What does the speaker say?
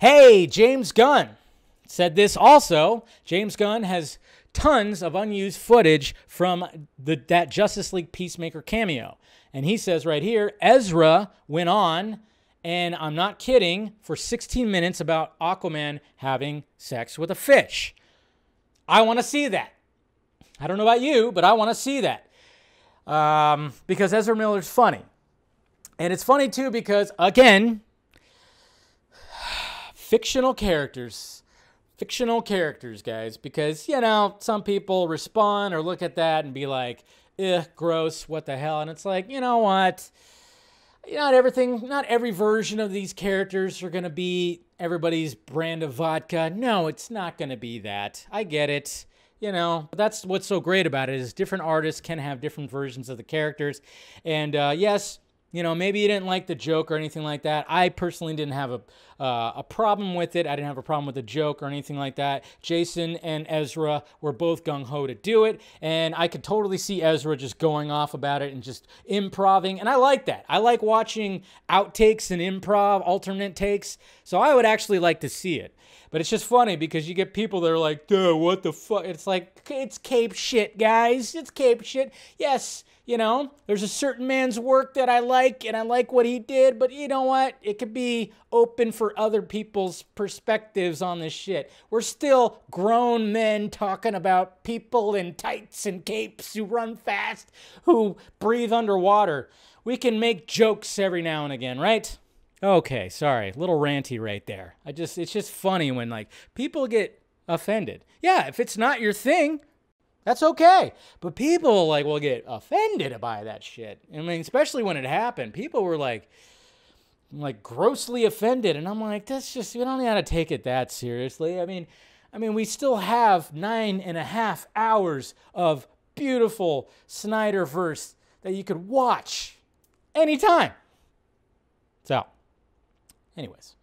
Hey, James Gunn said this also. James Gunn has tons of unused footage from that Justice League Peacemaker cameo. And he says right here, Ezra went on, and I'm not kidding, for 16 minutes about Aquaman having sex with a fish. I want to see that. I don't know about you, but I want to see that. Because Ezra Miller's funny. And it's funny, too, because, again, fictional characters, guys, because, you know, some people respond or look at that and be like, ugh, gross, what the hell? And it's like, you know what? Not every version of these characters are going to be everybody's brand of vodka. No, it's not going to be that. I get it. You know, that's what's so great about it is different artists can have different versions of the characters. And yes, you know, maybe you didn't like the joke or anything like that. I personally didn't have a problem with it. I didn't have a problem with the joke or anything like that. Jason and Ezra were both gung-ho to do it, and I could totally see Ezra just going off about it and just improvising, and I like that. I like watching outtakes and improv, alternate takes, so I would actually like to see it. But it's just funny because you get people that are like, dude, what the fuck? It's like, it's cape shit, guys. It's cape shit. Yes, you know, there's a certain man's work that I like, and I like what he did, but you know what? It could be open for other people's perspectives on this shit. We're still grown men talking about people in tights and capes who run fast, who breathe underwater. We can make jokes every now and again, right? Okay, sorry, little ranty right there. It's just funny when, like, people get offended. Yeah, if it's not your thing, that's okay. But people, like, will get offended by that shit. I mean, especially when it happened. People were, like grossly offended. And I'm like, that's just, you don't gotta take it that seriously. I mean, we still have 9.5 hours of beautiful Snyderverse that you could watch anytime. So... anyways.